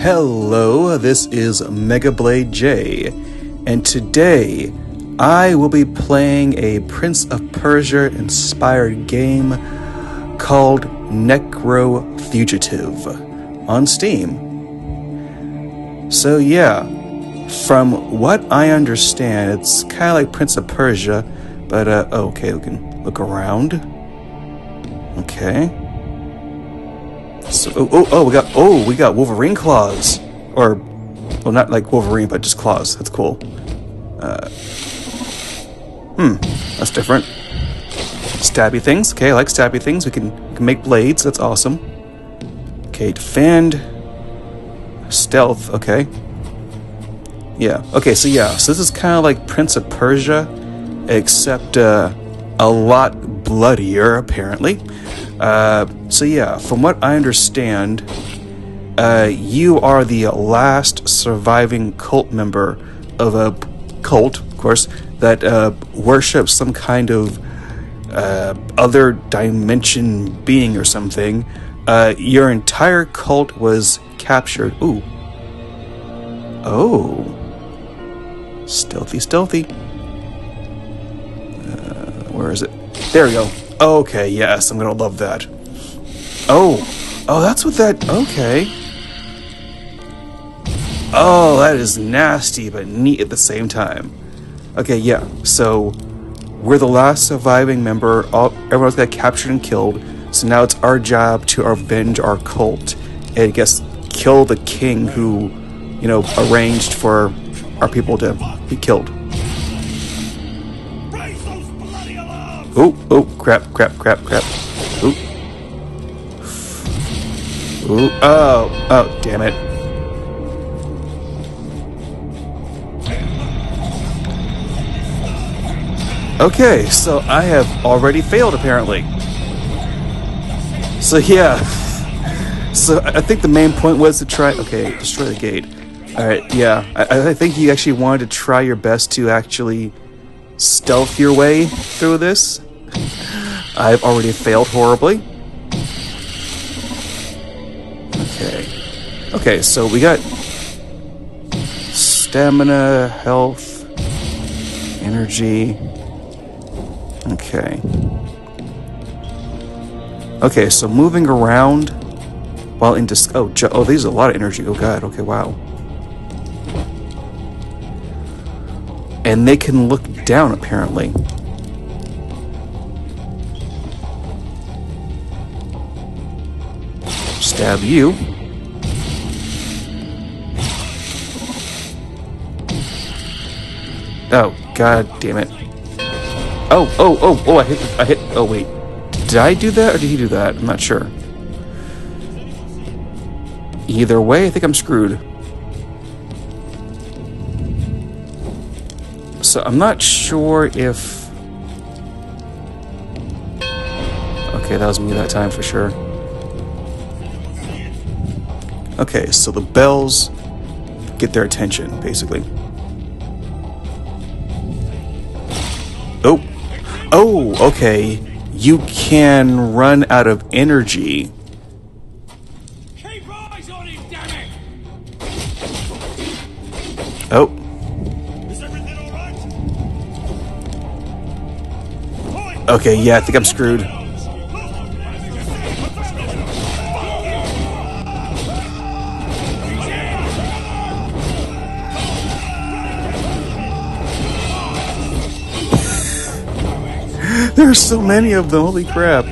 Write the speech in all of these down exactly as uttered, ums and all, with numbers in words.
Hello, this is MegaBladeJ, and today I will be playing a Prince of Persia inspired game called Necrofugitive on Steam. So yeah, from what I understand, it's kind of like Prince of Persia, but uh, okay, we can look around. Okay. So, oh, oh, oh, we got, oh, we got Wolverine claws, or, well, not like Wolverine, but just claws. That's cool. Uh, hmm, that's different. Stabby things. Okay, I like stabby things. We can, we can make blades. That's awesome. Okay, defend. Stealth. Okay. Yeah. Okay. So yeah. So this is kind of like Prince of Persia, except uh, a lot bloodier, apparently. Uh, so yeah, from what I understand, uh, you are the last surviving cult member of a cult, of course, that uh, worships some kind of uh, other dimension being or something. Uh, your entire cult was captured. Ooh. Oh. Stealthy, stealthy. Uh, where is it? There we go. Okay, yes, I'm gonna love that. Oh, oh, that's what that, okay. Oh, that is nasty, but neat at the same time. Okay, yeah, so we're the last surviving member. All, everyone else got captured and killed, so now it's our job to avenge our cult and, I guess, kill the king who, you know, arranged for our people to be killed. Oh, oh, crap, crap, crap, crap. Ooh. Ooh, oh, oh, damn it. Okay, so I have already failed, apparently. So, yeah. So, I think the main point was to try... Okay, destroy the gate. Alright, yeah. I, I think you actually wanted to try your best to actually stealth your way through this. I've already failed horribly. Okay. Okay, so we got stamina, health, energy. Okay. Okay, so moving around while in dis- Oh, oh, these are a lot of energy. Oh, God. Okay, wow. And they can look down, apparently. Stab you. Oh, god damn it. Oh, oh, oh, oh, I hit, I hit, oh wait. Did I do that or did he do that? I'm not sure. Either way, I think I'm screwed. So I'm not sure if... Okay, that was me that time for sure. Okay, so the bells get their attention, basically. Oh! Oh, okay. You can run out of energy. Keep eyes on him, damn it! Oh. Is everything alright? Okay, yeah, I think I'm screwed. There's so many of them, holy crap.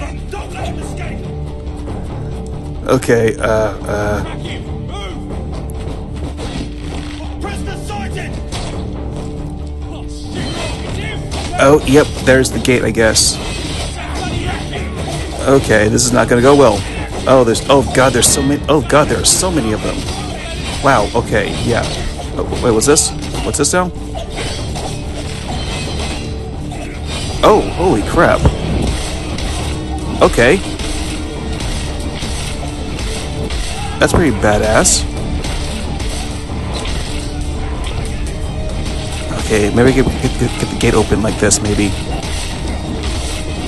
Okay, uh, uh. Oh, yep, there's the gate, I guess. Okay, this is not gonna go well. Oh, there's, oh god, there's so many, oh god, there are so many of them. Wow, okay, yeah. Oh, wait, what's this? What's this now? Oh, holy crap. Okay. That's pretty badass. Okay, maybe get, get, get the gate open like this, maybe.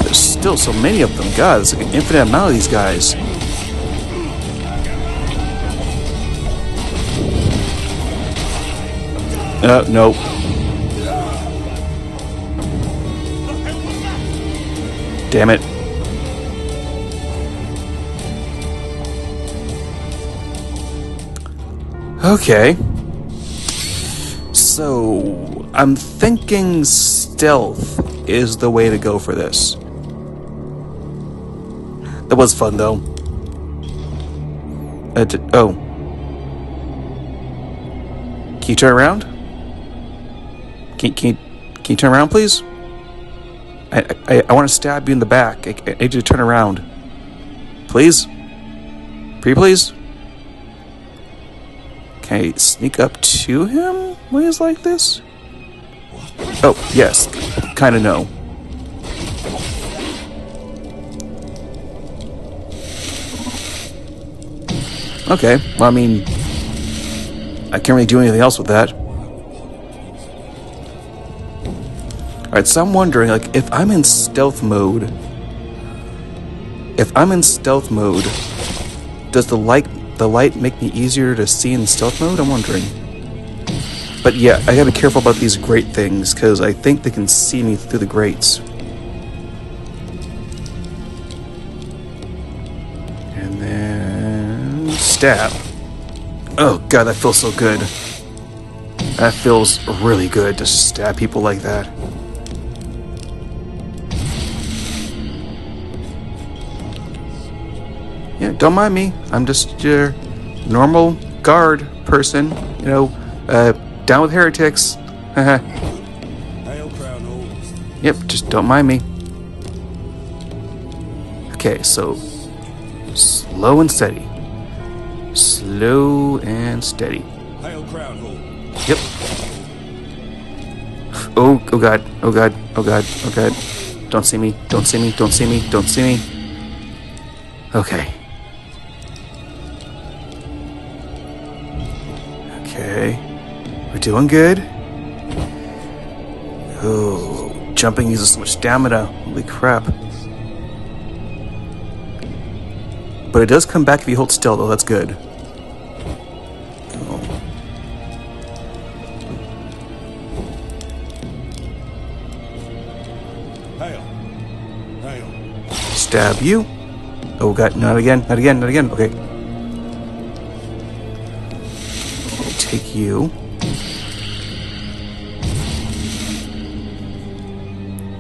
There's still so many of them. God, there's like an infinite amount of these guys. Uh, nope. Damn it. Okay. So, I'm thinking stealth is the way to go for this. That was fun, though. Uh, d oh. Can you turn around? Can, can, you, can you turn around, please? I, I, I want to stab you in the back. I, I need you to turn around. Please? Pretty please? Can I sneak up to him? Ways like this? Oh, yes. Kinda no. Okay, well, I mean, I can't really do anything else with that. Alright, so I'm wondering, like, if I'm in stealth mode, if I'm in stealth mode, does the light, the light make me easier to see in stealth mode? I'm wondering. But yeah, I gotta be careful about these grate things, because I think they can see me through the grates. And then... stab. Oh god, that feels so good. That feels really good to stab people like that. Yeah, don't mind me. I'm just your normal guard person. You know, uh, down with heretics. Yep, just don't mind me. Okay, so slow and steady. Slow and steady. Yep. Oh, oh god, oh god, oh god, oh god. Don't see me, don't see me, don't see me, don't see me. Okay. Okay, we're doing good. Oh, jumping uses so much stamina. Holy crap! But it does come back if you hold still, though. That's good. Oh. Stab you. Oh god, not again, not again, not again. Okay. Take you.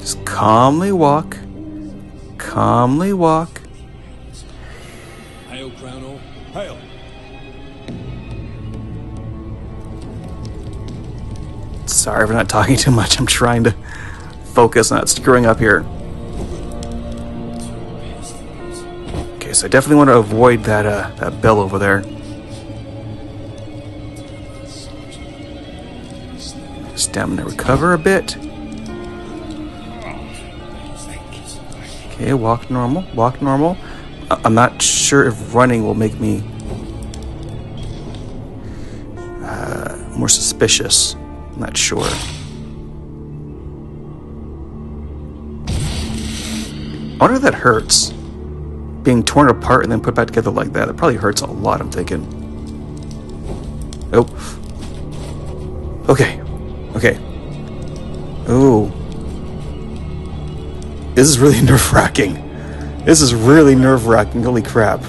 Just calmly walk. Calmly walk. Hail, Crownall. Hail. Sorry for not talking too much. I'm trying to focus, not screwing up here. Okay, so I definitely want to avoid that uh, that bell over there. Stamina recover a bit. Okay, walk normal, walk normal. I I'm not sure if running will make me uh, more suspicious. I'm not sure. I wonder if that hurts. Being torn apart and then put back together like that. It probably hurts a lot, I'm thinking. Nope. Oh. Okay. Okay. Ooh. This is really nerve-wracking. This is really nerve-wracking. Holy crap.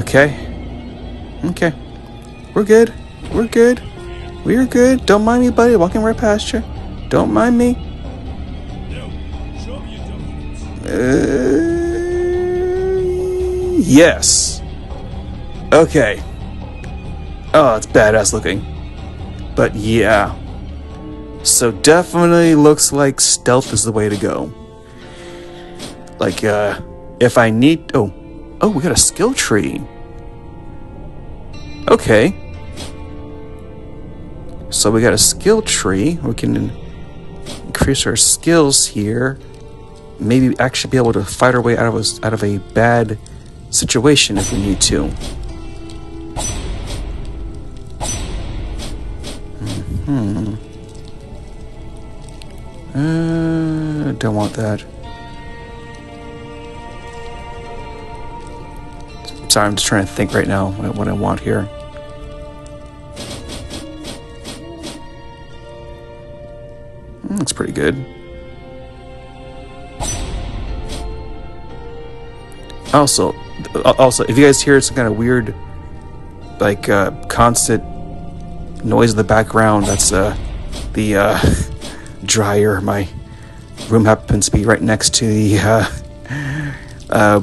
Okay. Okay. We're good. We're good. We're good. Don't mind me, buddy. Walking right past you. Don't mind me. Uh, yes. Okay. Oh, it's badass looking. But yeah. So definitely looks like stealth is the way to go. Like, uh, if I need... Oh, oh, we got a skill tree. Okay. So we got a skill tree. We can increase our skills here. Maybe actually be able to fight our way out of a, out of a bad situation if we need to. Hmm. Uh, don't want that. Sorry, I'm just trying to think right now what I, what I want here. That's pretty good. Also, also, if you guys hear some kind of weird, like, uh, constant noise in the background, that's, uh, the, uh, dryer. My room happens to be right next to the, uh, uh,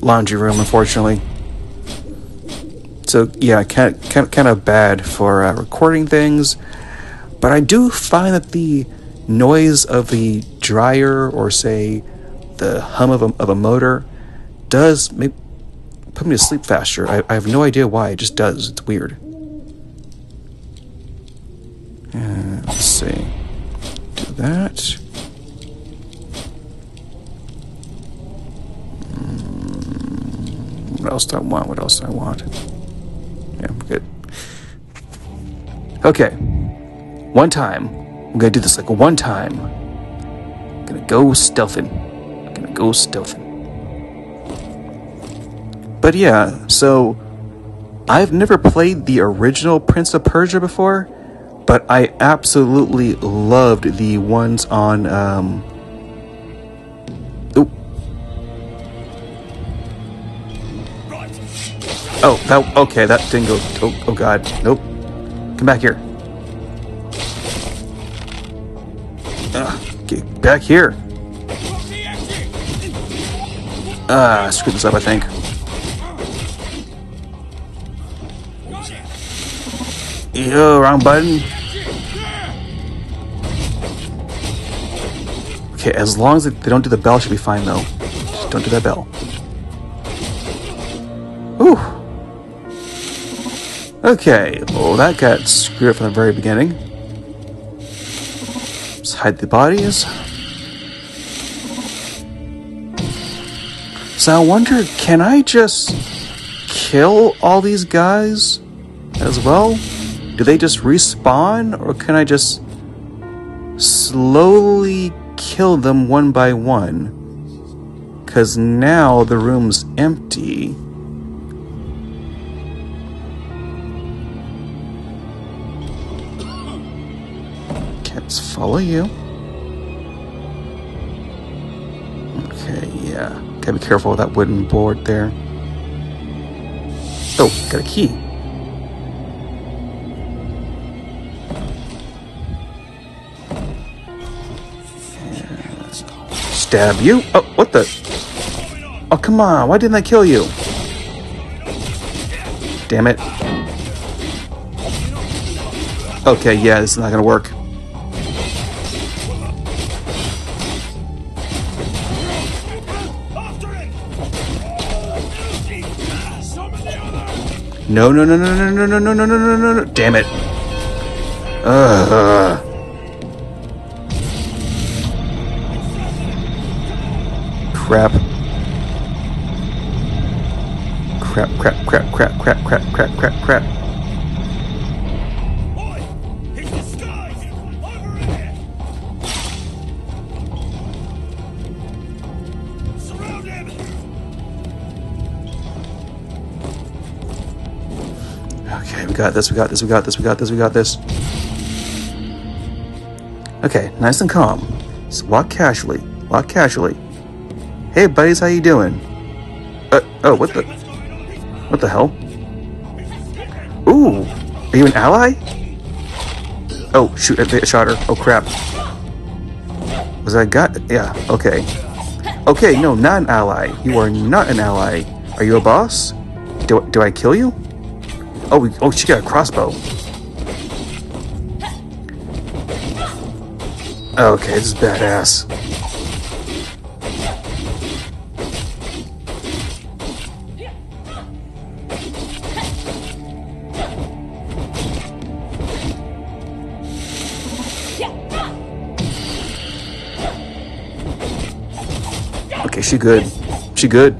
laundry room, unfortunately. So, yeah, kind of, kind of bad for, uh, recording things, but I do find that the noise of the dryer, or, say, the hum of a, of a motor, does make, put me to sleep faster. I, I have no idea why. It just does. It's weird. Uh, let's see. Do that. Mm, what else do I want? What else do I want? Yeah, I'm good. Okay. One time. I'm gonna do this like one time. I'm gonna go stealthing. I'm gonna go stealthing. But yeah, so I've never played the original Prince of Persia before, but I absolutely loved the ones on, um... Ooh. Oh, that, okay, that didn't go, oh, oh god, nope. Come back here. Ugh, get back here. Ah, uh, screw this up, I think. Yo, wrong button. Okay, as long as they don't do the bell, should be fine though. Just don't do that bell. Ooh. Okay, well that got screwed up from the very beginning. Let's hide the bodies. So I wonder, can I just kill all these guys as well? Do they just respawn, or can I just slowly kill them one by one? Because now the room's empty. Cats follow you. Okay, yeah. Gotta be careful with that wooden board there. Oh, got a key. Stab you? Oh, what the? Oh, come on. Why didn't I kill you? Damn it. Okay, yeah, this is not gonna work. No, no, no, no, no, no, no, no, no, no, no, no, no. Damn it. Ugh. Crap. Crap, crap, crap, crap, crap, crap, crap, crap, crap. Okay, we got this, we got this, we got this, we got this, we got this. Okay, nice and calm. Just walk casually, walk casually. Hey buddies, how you doing? Uh, oh, what the? What the hell? Ooh, are you an ally? Oh, shoot, I shot her. Oh, crap. Was that got? Yeah, okay. Okay, no, not an ally. You are not an ally. Are you a boss? Do, do I kill you? Oh, we, oh, she got a crossbow. Okay, this is badass. She good. She good.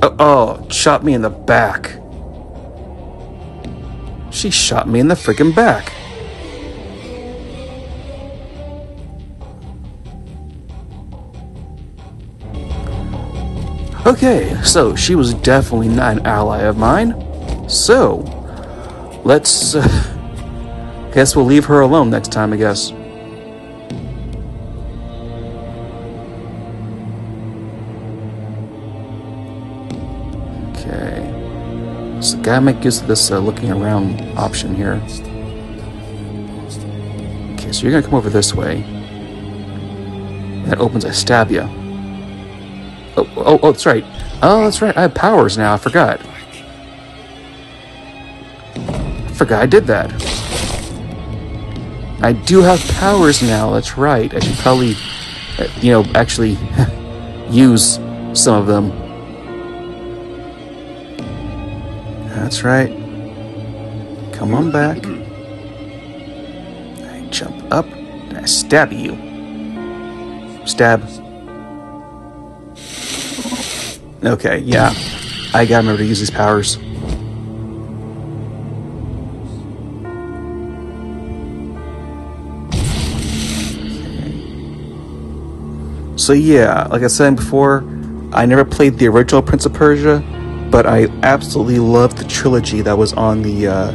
Oh, oh, shot me in the back. She shot me in the freaking back. Okay, so she was definitely not an ally of mine. So, let's... Uh, guess we'll leave her alone next time, I guess. gotta make use of this uh, looking around option here. Okay, so you're gonna come over this way. That opens, I stab you. Oh, oh, oh, that's right. Oh, that's right. I have powers now. I forgot. I forgot I did that. I do have powers now. That's right. I should probably, you know, actually use some of them. That's right. Come on back. I jump up and I stab you. Stab. Okay, yeah. I gotta remember to use these powers. Okay. So yeah, like I said before, I never played the original Prince of Persia, but I absolutely loved the trilogy that was on the uh,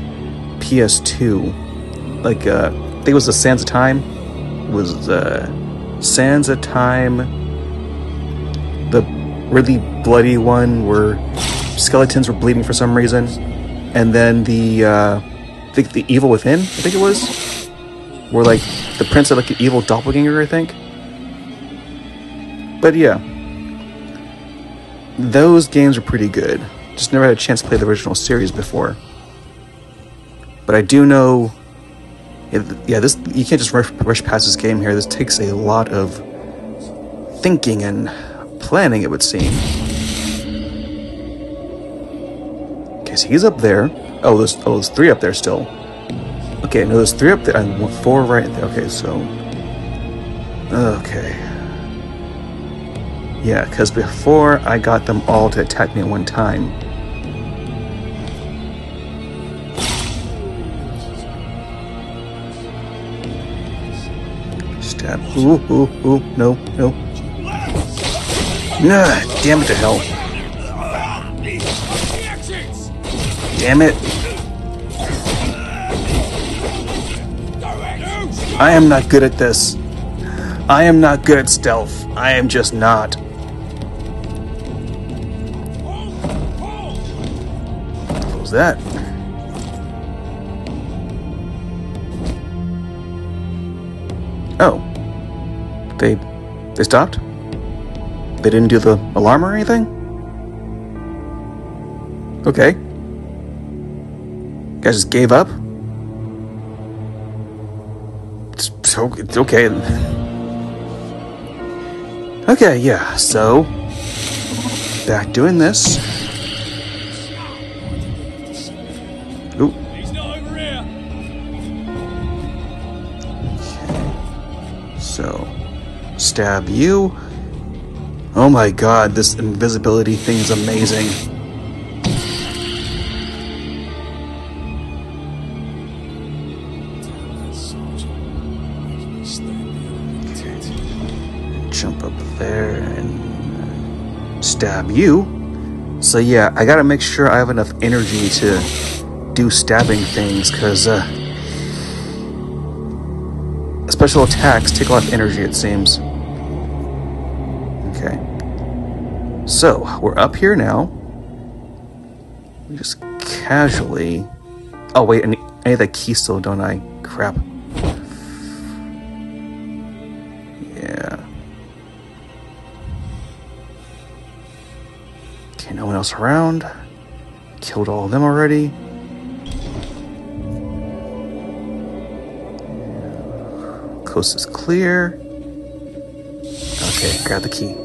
P S two. Like, uh, I think it was the Sands of Time. It was uh, Sands of Time... The really bloody one where skeletons were bleeding for some reason, and then the uh, I think the Evil Within, I think it was, where like the prince had like an evil doppelganger, I think. But yeah, those games are pretty good. Just never had a chance to play the original series before. But I do know, yeah, this you can't just rush, rush past this game here. This takes a lot of thinking and planning, it would seem. Okay, so he's up there. Oh, there's, oh, there's three up there still. Okay, no, there's three up there. And four right there. Okay, so... Okay. Yeah, because before I got them all to attack me at one time. Stab. Ooh, ooh, ooh. No, no. Nah, damn it to hell. Damn it. I am not good at this. I am not good at stealth. I am just not. What was that? Oh. They... They stopped? They didn't do the alarm or anything? Okay. You guys just gave up? It's okay. Okay, yeah, so... Back doing this. Ooh. He's not over here. Okay. So... Stab you. Oh my god, this invisibility thing's amazing. Okay. Jump up there and stab you. So yeah, I gotta make sure I have enough energy to do stabbing things, because uh, special attacks take a lot of energy, it seems. So, we're up here now. We just casually... Oh, wait, I need that key still, don't I? Crap. Yeah. Okay, no one else around. Killed all of them already. Coast is clear. Okay, grab the key.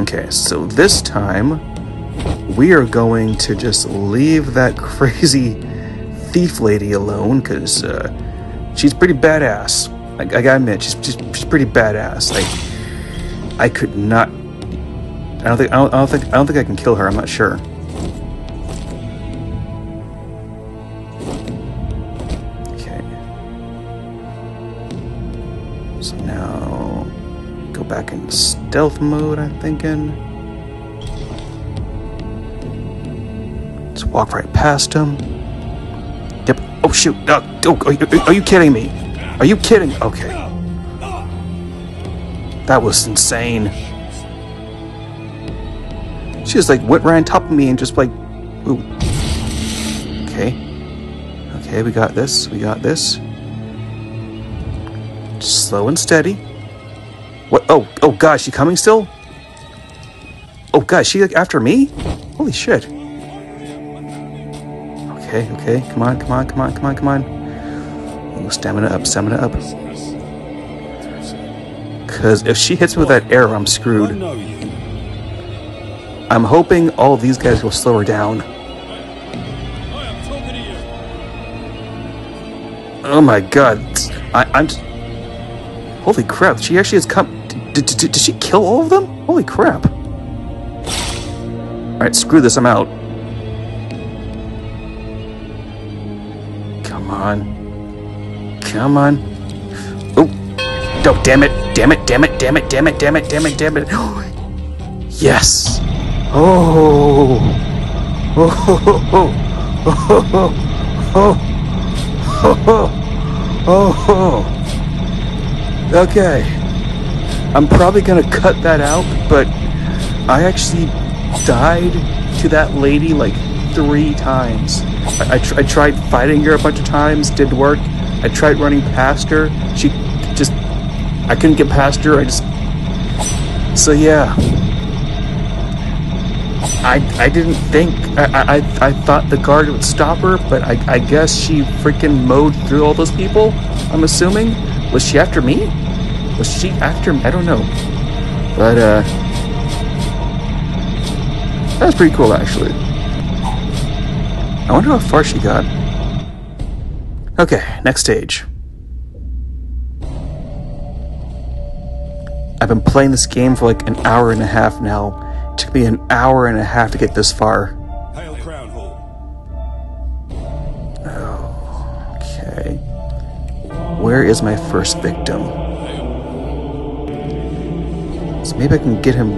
Okay, so this time, we are going to just leave that crazy thief lady alone, because uh, she's pretty badass. I, I gotta admit, she's, she's, she's pretty badass. I, I could not... I don't think I don't, I don't think I don't think I can kill her. I'm not sure. Okay. So now, go back and... Stealth mode, I'm thinking. Let's walk right past him. Yep. Oh shoot! Oh, oh, are you kidding me? Are you kidding? Okay. That was insane. She just like went right on top of me and just like, ooh. Okay. Okay, we got this. We got this. Slow and steady. What? Oh, oh God, she coming still? Oh God, she like after me? Holy shit. Okay, okay, come on, come on, come on, come on, come on. Stamina up, stamina up. Because if she hits me with that arrow, I'm screwed. I'm hoping all of these guys will slow her down. Oh my God, I, I'm... Holy crap, she actually has come... Did, did, did she kill all of them? Holy crap. Alright, screw this, I'm out. Come on. Come on. Oh! Oh, damn it! Damn it, damn it, damn it, damn it, damn it, damn it, damn it. Yes! Oh! Oh, ho, ho, ho. Oh, ho, ho. Oh, ho. Oh, ho. Okay. I'm probably gonna cut that out, but I actually died to that lady like three times. I, I, tr I tried fighting her a bunch of times, didn't work. I tried running past her. She just... I couldn't get past her. I just... So yeah. I, I didn't think... I, I, I thought the guard would stop her, but I, I guess she freaking mowed through all those people, I'm assuming. Was she after me? Was she after me? I don't know. But, uh... that was pretty cool, actually. I wonder how far she got. Okay, next stage. I've been playing this game for like an hour and a half now. It took me an hour and a half to get this far. Okay. Where is my first victim? So maybe I can get him...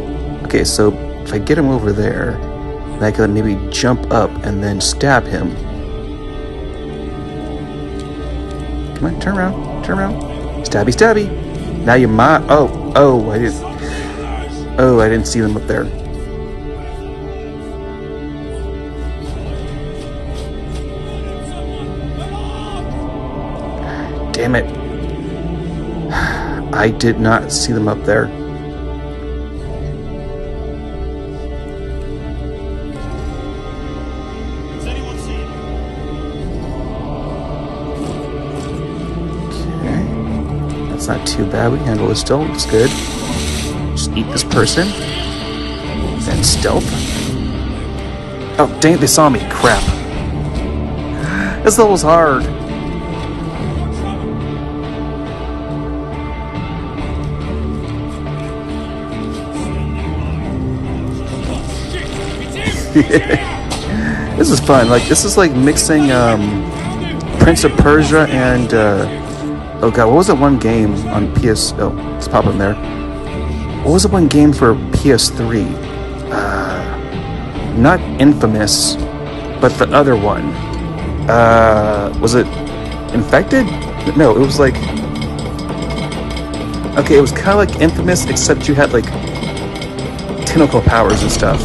Okay, so... if I get him over there, then I can maybe jump up and then stab him. Come on, turn around, turn around. Stabby, stabby. Now you're my... Oh, oh, I didn't... Oh, I didn't see them up there. Damn it. I did not see them up there. It's not too bad, we handle it still, it's good. Just eat this person. Then stealth. Oh, dang it, they saw me, crap. This level's hard. This is fun, like, this is like mixing um, Prince of Persia and... Uh, Oh god, what was that one game on P S... Oh, it's popping there. What was the one game for P S three? Uh, not Infamous, but the other one. Uh, was it Infected? No, it was like... Okay, it was kind of like Infamous, except you had like... tentacle powers and stuff.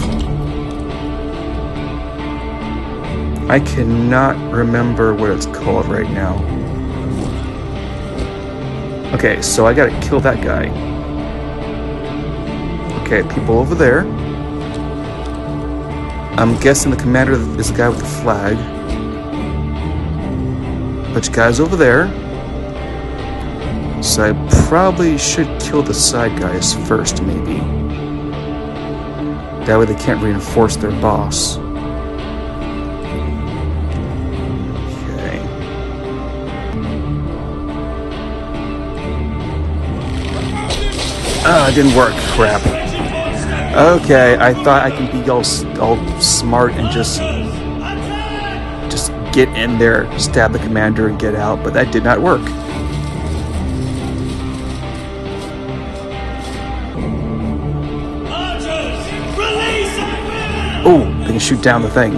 I cannot remember what it's called right now. Okay, so I gotta kill that guy. Okay, people over there. I'm guessing the commander is the guy with the flag. Bunch of guys over there. So I probably should kill the side guys first, maybe. That way they can't reinforce their boss. Oh, it didn't work. Crap. Okay, I thought I can be all, all smart and just just get in there, stab the commander, and get out, but that did not work. Oh, they can shoot down the thing.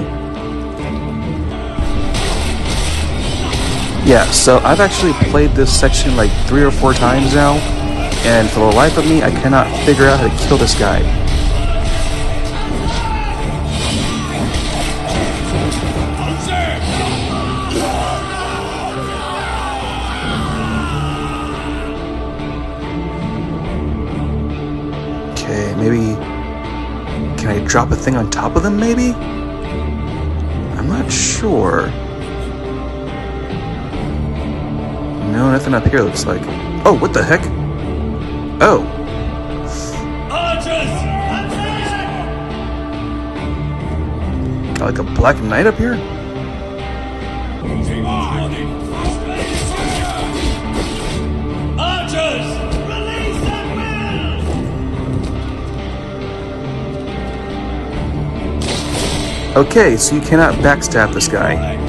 Yeah, so I've actually played this section like three or four times now, and for the life of me, I cannot figure out how to kill this guy. Okay, maybe... Can I drop a thing on top of them, maybe? I'm not sure... No, nothing up here looks like. Oh, what the heck? Oh. Got like a Black Knight up here? Okay, so you cannot backstab this guy.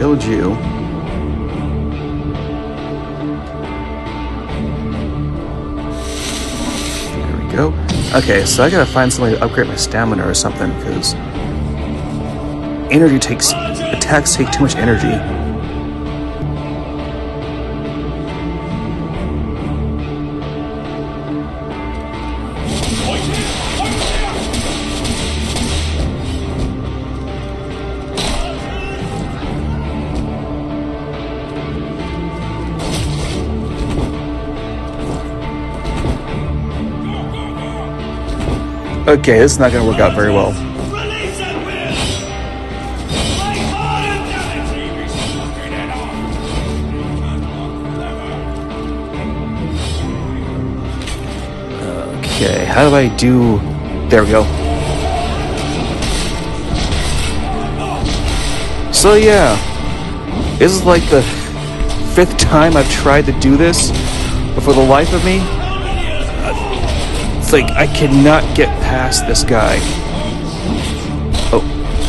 Killed you. There we go. Okay, so I gotta find somebody to upgrade my stamina or something, because energy takes attacks take too much energy. Okay, this is not going to work out very well. Okay, how do I do... There we go. So yeah, this is like the fifth time I've tried to do this, but for the life of me, like I cannot get past this guy. Oh,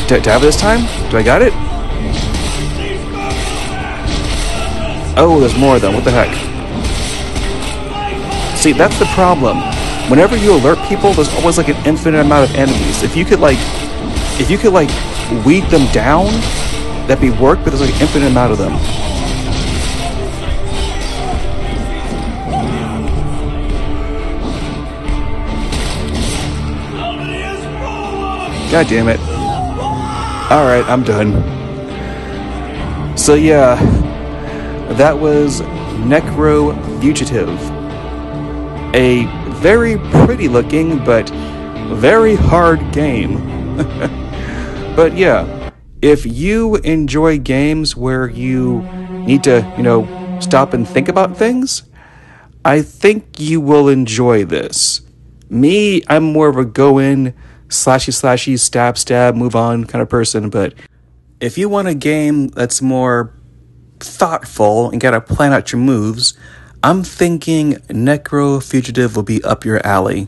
did I have it this time? Do I got it? Oh, there's more of them. What the heck? See, that's the problem. Whenever you alert people, there's always like an infinite amount of enemies. If you could like, if you could like weed them down, that'd be work. But there's like an infinite amount of them. God damn it. Alright, I'm done. So yeah, that was Necrofugitive. A very pretty looking, but very hard game. But yeah, if you enjoy games where you need to, you know, stop and think about things, I think you will enjoy this. Me, I'm more of a go-in, slashy slashy, stab stab, move on kind of person, but if you want a game that's more thoughtful and gotta plan out your moves, I'm thinking Necrofugitive will be up your alley.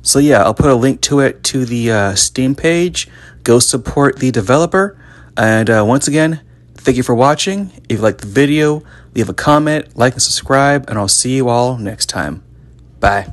So yeah, I'll put a link to it to the uh, Steam page. Go support the developer, and uh, once again, thank you for watching. If you liked the video, leave a comment, like and subscribe, and I'll see you all next time. Bye.